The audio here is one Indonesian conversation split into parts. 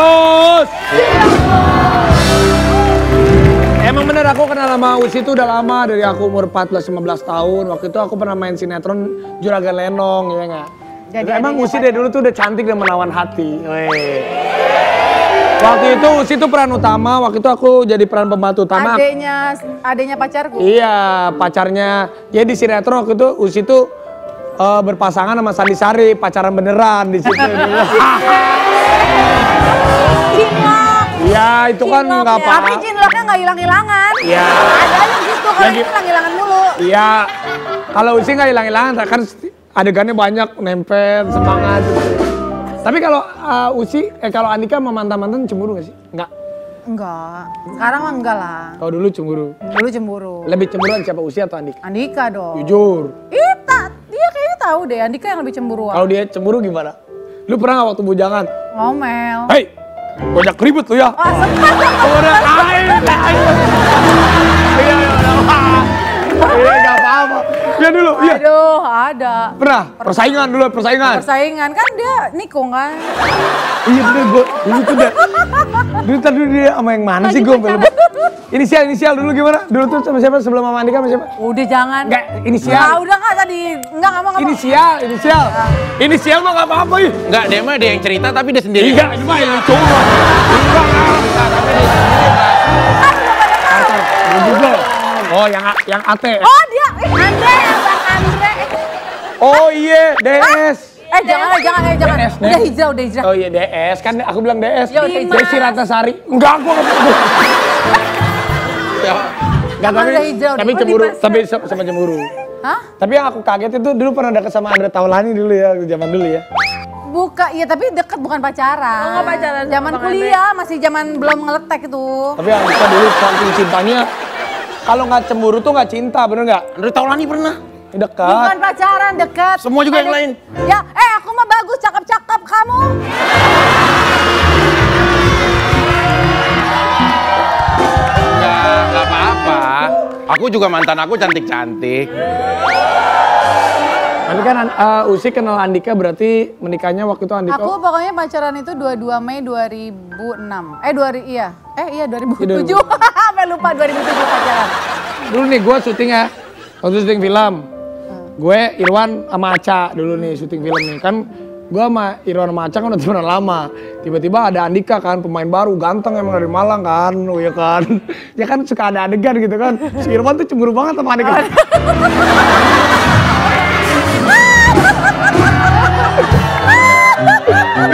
Bos! Siap, Bos! Emang bener, aku kenal sama Ussy itu udah lama, dari aku umur 14-15 tahun. Waktu itu aku pernah main sinetron Juragan Lenong, ya nggak? Emang Ussy dari dulu tuh udah cantik dan menawan hati. Wey. Waktu itu Ussy itu peran utama, waktu itu aku jadi peran pembantu utama. Adeknya pacarku? Iya, pacarnya. Jadi di sinetron waktu itu Ussy itu berpasangan sama Sandi Sari, pacaran beneran di situ. Ya itu kan nggak apa-apa. Tapi cinloknya nggak hilang-hilangan. Iya. Adanya gitu, kalau ini hilang-hilangan mulu. Iya. Kalau Ussy nggak hilang-hilangan, kan adegannya banyak, nempel, semangat. Tapi kalau Ussy, kalau Andhika sama mantan-mantan cemburu nggak sih? Nggak. Enggak. Sekarang mah enggak lah. Kalau dulu cemburu? Dulu cemburu. Lebih cemburuan siapa, Ussy atau Andhika? Andhika dong. Jujur. Ih, dia kayaknya tahu deh, Andhika yang lebih cemburuan. Kalau dia cemburu gimana? Lu pernah nggak waktu bujangan? Ngomel. Hei! Banyak ribut lu ya. Wah, sempat dong. Iya, gak apa-apa. Lihat dulu, iya. Aduh, ada. Pernah? Persaingan dulu, persaingan. Persaingan, kan dia nikung kan. Iya, bener gue. Dulu tuh udah. Dulu tadi dia sama yang mana sih gue? Inisial dulu gimana? Dulu tuh sama siapa? Sebelum sama Andhika sama siapa? Udah jangan. Enggak, inisial. Nah, udah enggak tadi. Enggak mau ngapa. Inisial. Inisial mah enggak apa-apa ih. Enggak, dia mah ada yang cerita tapi dia sendiri. Enggak, ini mah yang cowok. Enggak, tapi dia sendiri. Oh, yang AT. Oh, dia Andre, Bang Andre. Oh iya, DS. Jangan. DS, udah hijrah. Oh iya, DS. Kan aku bilang DS. Desy Ratnasari. Enggak, gua enggak tapi cemburu, tapi sama cemburu. Hah? Tapi yang aku kaget itu dulu pernah deket sama Andre Taulany dulu ya, zaman dulu ya. Buka, iya tapi deket bukan pacaran. Oh, enggak pacaran. Zaman kuliah, masih zaman belum ngeletek itu. Tapi yang kita dulu saking cintanya, kalau nggak cemburu tuh nggak cinta, bener nggak? Andre Taulany pernah. Dekat. Bukan pacaran, dekat. Semua juga yang lain. Ya, aku mah bagus, cakep-cakep kamu. Enggak apa-apa. Aku juga mantan aku cantik-cantik. Tapi kan Ussy kenal Andhika berarti menikahnya waktu itu Andhika. Aku pokoknya pacaran itu 22 Mei 2006. Iya 2007. Sampai lupa 2007 pacaran. Dulu nih gue syuting ya. Waktu syuting film, gue Irwan sama Aca dulu nih syuting film nih. Kan gue sama Irwan sama Aca kan udah temenan lama. Tiba-tiba ada Andhika kan, pemain baru, ganteng emang dari Malang kan. Oh iya kan, dia kan suka ada adegan gitu kan. Si Irwan tuh cemburu banget sama Andhika.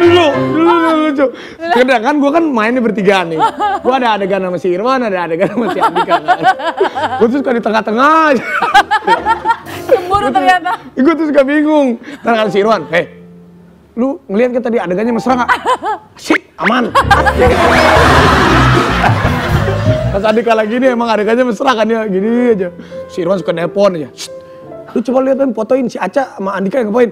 Dulu. Kadang kan gue kan mainnya bertiga nih. Gue ada adegan sama si Irwan, ada adegan sama si Andhika kan. Gue tuh suka di tengah-tengah aja. Cemburu ternyata. Gue tuh suka bingung. Ntar kan si Irwan, lu ngeliat kan tadi adegannya mesra gak? Sih, aman. Pas Andhika lagi nih emang adegannya mesra kan ya, gini aja. Si Irwan suka nelpon aja. Lu coba lihat kan fotoin si Aca sama Andhika yang ngapain.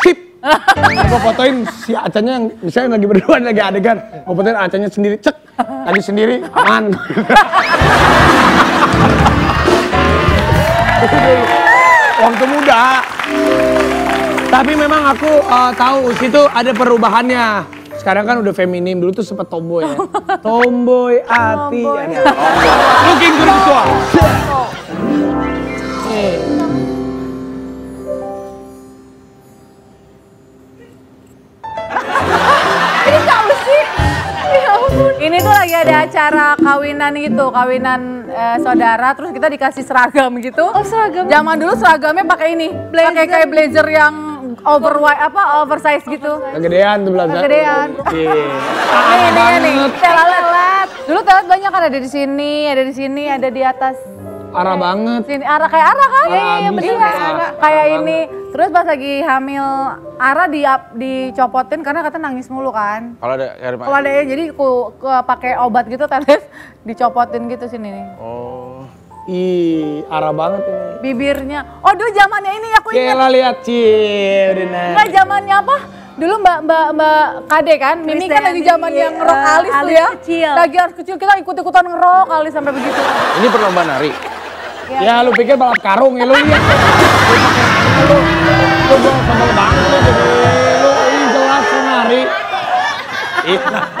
Sip. Gue fotoin si Acanya yang misalnya lagi berduaan lagi adegan, gue fotoin Acanya sendiri, cek, tadi sendiri, aman. Waktu muda. Tapi memang aku tahu Ussy itu ada perubahannya. Sekarang kan udah feminim, dulu tuh sempet tomboy ya. Tomboy hati. Mungkin gue visual. Ini tuh lagi ada acara kawinan gitu, saudara, terus kita dikasih seragam gitu. Oh, seragam. Zaman dulu seragamnya pakai ini, pakai kayak blazer yang oversize gitu. Kegedean tuh blazer. Kegedean. Ini. Telat. Dulu telat banyak kan, ada di sini, ada di atas. Arah banget. Sini arah kayak arah kan? Iya, betul. Kayak ini. Terus pas lagi hamil Ara dicopotin karena kata nangis mulu kan. Kalau ada jadi ku pakai obat gitu tetes dicopotin gitu sini nih. Oh. Ih, Ara banget ini. Bibirnya. Oh, dulu zamannya ini aku ingat. Gila lihat Cina. Enggak zamannya apa? Dulu Mbak Kade kan, Mimi kan lagi zaman yang ngerok alis tuh ya. Kecil. Lagi alis kecil, kita ikut-ikutan ngerok alis sampai begitu. Ini perlombaan nari. Ya lu pikir balap karung ya lu lihat. Lu bawa sambal banget lu jelas nari.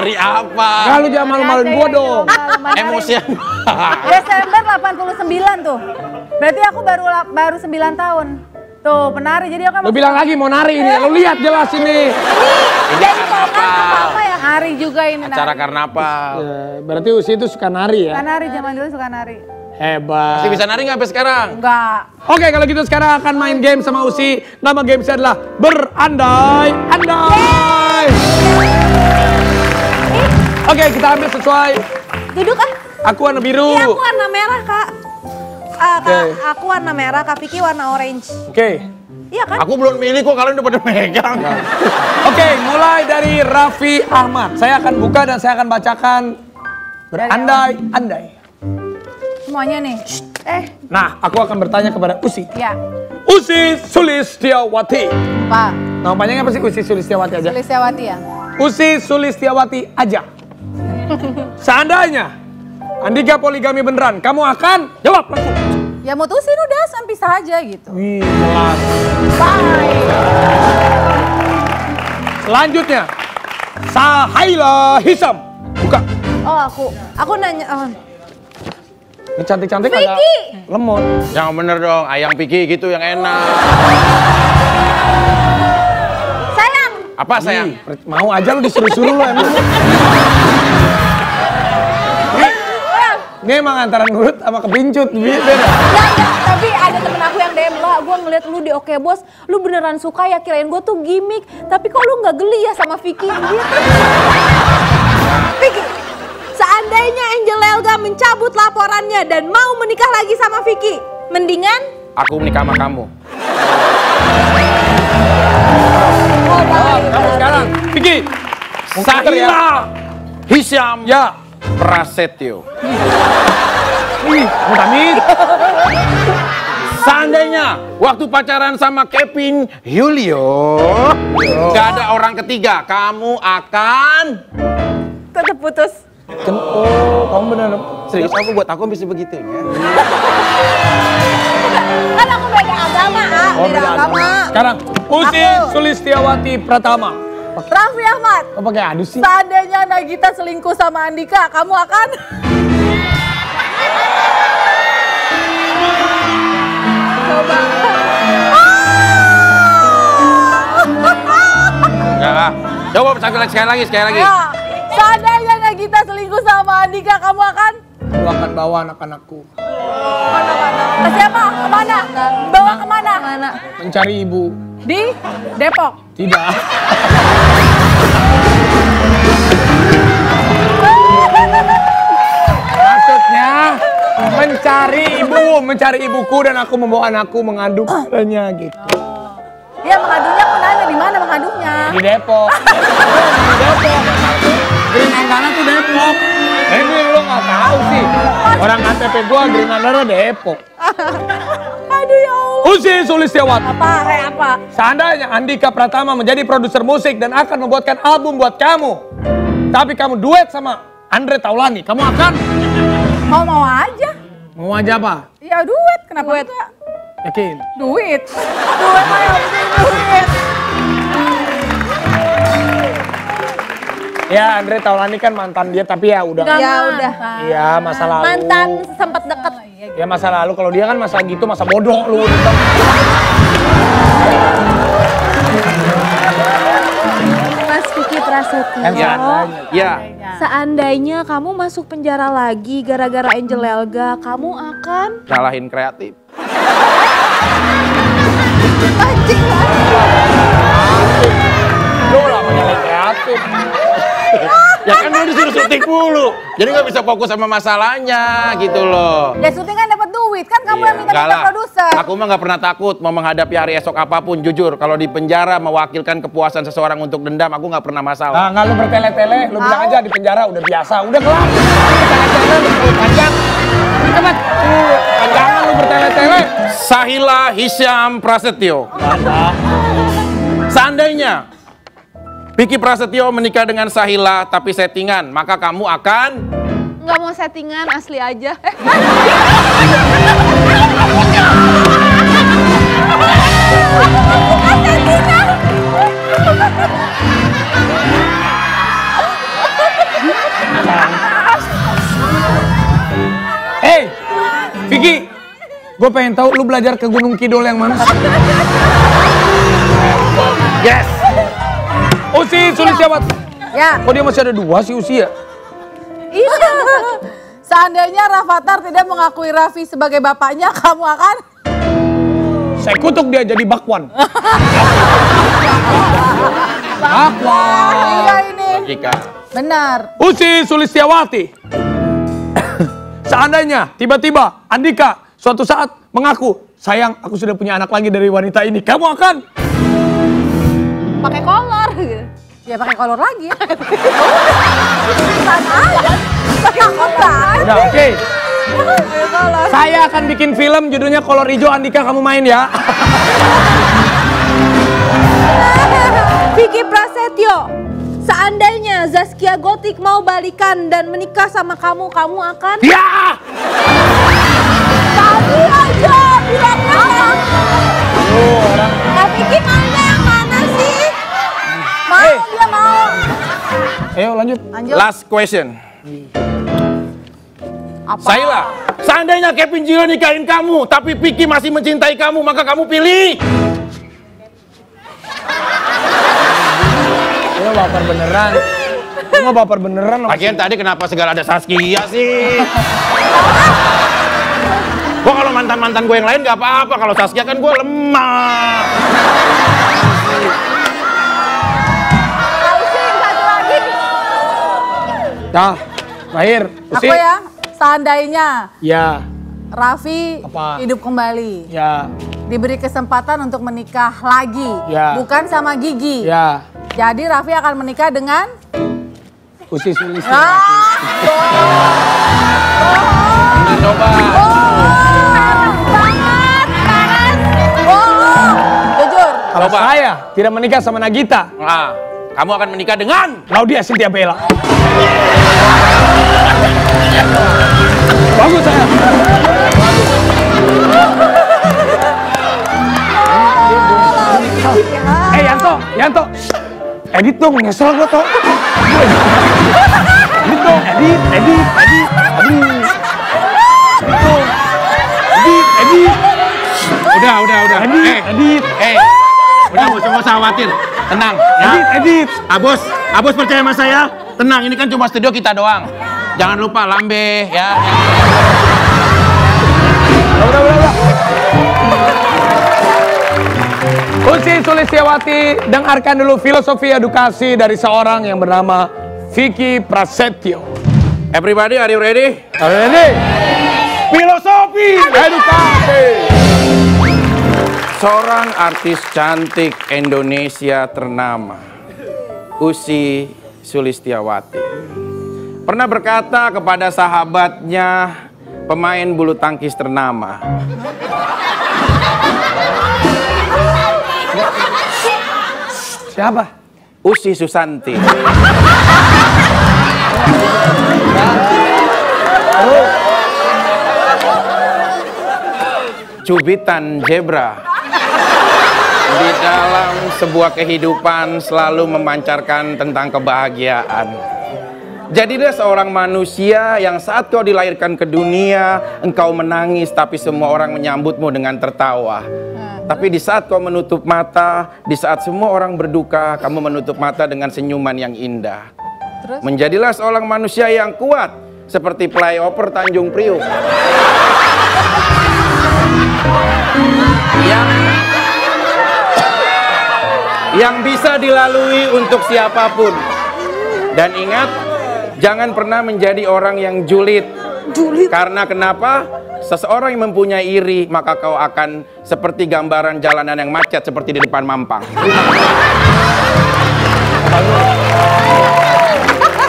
Ri apa? Kalau jangan malu-maluin gua dong. Emosian. Desember 89 tuh. Berarti aku baru 9 tahun. Tuh, penari. Jadi aku kan lu bilang lagi mau nari ini. Lu lihat jelas ini. Jadi apa yang nari juga ini. Acara karnaval. Berarti Ussy itu suka nari ya? Suka nari, zaman dulu suka nari. Hebat. Masih bisa nari nggak sampai sekarang? Enggak. Oke, kalau gitu sekarang akan main game sama Ussy. Nama gamesnya adalah Berandai-Andai. Oke, kita ambil sesuai. Duduk ah. Aku warna biru. Iya, aku warna merah, Kak. Aku warna merah, Kak Vicky warna orange. Oke. Iya kan? Aku belum milih kok, kalian udah pada megang. Oke, mulai dari Raffi Ahmad. Saya akan buka dan saya akan bacakan Berandai-Andai. Semuanya nih. Nah, aku akan bertanya kepada Ussy. Ya. Ussy Sulistyawati. Pak. Nama panjangnya apa sih? Ussy Sulistyawati aja. Sulistyawati ya. Ussy Sulistyawati aja. Seandainya Andhika poligami beneran, kamu akan jawab langsung. Ya mau tusin udah sampai saja gitu. Wih, jelas. Bye. Selanjutnya Shahila Hisyam. Buka. Oh, aku nanya. Ini cantik-cantik ada lemon. Yang bener dong, ayam Vicky gitu yang enak. Sayang. Apa sayang? Mau aja lu disuruh-suruh lu emang. Ini emang antara nurut sama kepincut. Tapi ada temen aku yang DM, lah gue ngeliat lu di OKAY BOS, lu beneran suka ya, kirain gue tuh gimmick. Tapi kok lu gak geli ya sama Vicky gitu. Vicky. Seandainya Angel Lelga mencabut laporannya dan mau menikah lagi sama Vicky, mendingan aku menikah sama kamu. Oh, baik. Kamu sekarang, Vicky. Shahila Hisyam ya Prasetyo. Amit-amit. Seandainya waktu pacaran sama Kevin Julio, nggak ada orang ketiga, kamu akan tetap putus. Oh, kamu benar serius? Aku buat aku bisa begitu ya. Kan aku beda agama, ah. Beda agama. Sekarang Ussy Sulistyawati Pratama. Raffi Ahmad. Kok pakai adu sih? Seandainya Nagita selingkuh sama Andhika, kamu akan coba. Enggak lah. Coba sekali lagi. Seandainya Nagita selingkuh sama Andhika, kamu akan? Aku akan bawa anak-anakku. Anak-anak? Ke siapa? Kemana? Bawa kemana? Mencari ibu. Di? Depok? Tidak. Maksudnya mencari ibu, mencari ibuku dan aku membawa anakku mengandung adanya gitu. Iya mengadunya, aku nanya di mana mengadunya? Di Depok. Di Depok. Green Andara tuh Depok. Ini lo gak tahu sih. Orang KTP gua Green Andara Depok. Aduh ya Allah. Ussy Sulistyawati. Apa? Seandainya Andhika Pratama menjadi produser musik dan akan membuatkan album buat kamu. Tapi kamu duet sama Andre Taulany. Kamu akan? Mau aja. Mau aja apa? Ya duet. Kenapa duet? Yakin? Duit. Duet ayo. Duit. Ya Andre Taulany kan mantan dia tapi ya udah. Ya udah. Iya masa lalu. Mantan sempat deket. Ya masa lalu, kalau dia kan masa gitu masa bodoh lu. Mas Vicky Prasetyo. Ya. Seandainya kamu masuk penjara lagi gara-gara Angel Lelga, kamu akan salahin kreatif. Anjing lah. Lu lah menyalahin kreatif. Ya kan lu disuruh syuting mulu, jadi nggak bisa fokus sama masalahnya gitu loh. Ya syuting kan dapat duit kan, kamu yang minta produser. Aku mah nggak pernah takut mau menghadapi hari esok apapun, jujur. Kalau di penjara mewakilkan kepuasan seseorang untuk dendam, aku nggak pernah masalah. Nah nggak lu bertele-tele, lu bilang aja di penjara udah biasa, udah kelar. Panjang, cepat. Jangan lu bertele-tele. Shahila Hisyam Prasetyo. Seandainya Vicky Prasetyo menikah dengan Shahila tapi settingan, maka kamu akan? Nggak mau settingan, asli aja. Gue pengen tahu lu belajar ke Gunung Kidul yang mana? Yes. Ussy Sulistyawati. Ya. Kok dia masih ada dua sih Ussy ya? Iya. Seandainya Rafathar tidak mengakui Raffi sebagai bapaknya, kamu akan? Saya kutuk dia jadi bakwan. Bakwan. Iya ini. Logika. Benar. Ussy Sulistyawati. Seandainya tiba-tiba Andhika suatu saat mengaku, sayang aku sudah punya anak lagi dari wanita ini, kamu akan? Pakai kolor gitu. Ya pakai kolor lagi. Udah, oke. Saya akan bikin film judulnya Kolor Hijau, Andhika kamu main ya. Vicky Prasetyo. Seandainya Zaskia Gotik mau balikan dan menikah sama kamu, kamu akan? Ya! Tadi aja bilangnya kan? Tapi gimana yang mana sih? Mau dia mau. Ayo lanjut. Last question. Apa? Shahila, seandainya Kevin Julio nikahin kamu, tapi Vicky masih mencintai kamu, maka kamu pilih? Lu baper beneran. Lu mau baper beneran. Lagian tadi kenapa segala ada Zaskia sih? Gua kalau mantan-mantan gue yang lain gak apa-apa. Kalau Zaskia kan gue lemah. Ussy, satu lagi. Dah, terakhir. Ussy. Aku ya, seandainya. Ya. Raffi apa? Hidup kembali. Ya. Diberi kesempatan untuk menikah lagi. Ya. Bukan sama Gigi. Ya. Jadi Raffi akan menikah dengan Ussy Sulistyawati. Coba. Jujur. Kalau saya tidak menikah sama Nagita, nah, kamu akan menikah dengan Laudya Cynthia Bella. Bagus saya. Eh Yanto, Yanto. Edit dong, nyesel gue tau. Edit dong, edit. Udah. Edit. Udah, gak usah khawatir. Tenang, ya. Edit. Abos percaya sama saya. Tenang, ini kan cuma studio kita doang. Jangan lupa lambe, ya. Udah. Ussy Sulistyawati, dengarkan dulu filosofi edukasi dari seorang yang bernama Vicky Prasetyo. Everybody, are you ready? Are you ready? Filosofi edukasi. Seorang artis cantik Indonesia ternama, Ussy Sulistyawati, pernah berkata kepada sahabatnya, pemain bulu tangkis ternama. Siapa? Susi Susanti. Cubitan zebra di dalam sebuah kehidupan selalu memancarkan tentang kebahagiaan. Jadilah seorang manusia yang saat kau dilahirkan ke dunia, engkau menangis tapi semua orang menyambutmu dengan tertawa. Tapi di saat kau menutup mata, di saat semua orang berduka, kamu menutup mata dengan senyuman yang indah. Terus? Menjadilah seorang manusia yang kuat, seperti flyover Tanjung Priok. yang bisa dilalui untuk siapapun. Dan ingat, jangan pernah menjadi orang yang julid. Karena kenapa? Seseorang yang mempunyai iri, maka kau akan seperti gambaran jalanan yang macet seperti di depan Mampang.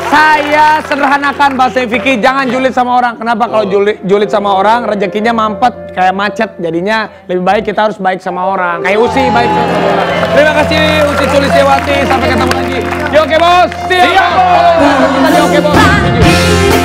Saya sederhanakan bahasa Vicky, jangan julid sama orang. Kenapa kalau julid sama orang, rezekinya mampet kayak macet. Jadinya lebih baik kita harus baik sama orang. Kayak Ussy baik sama orang. Terima kasih Ussy Sulistyawati, sampai ketemu lagi. Yo, Oke Bos. See you. Kita di Oke Bos.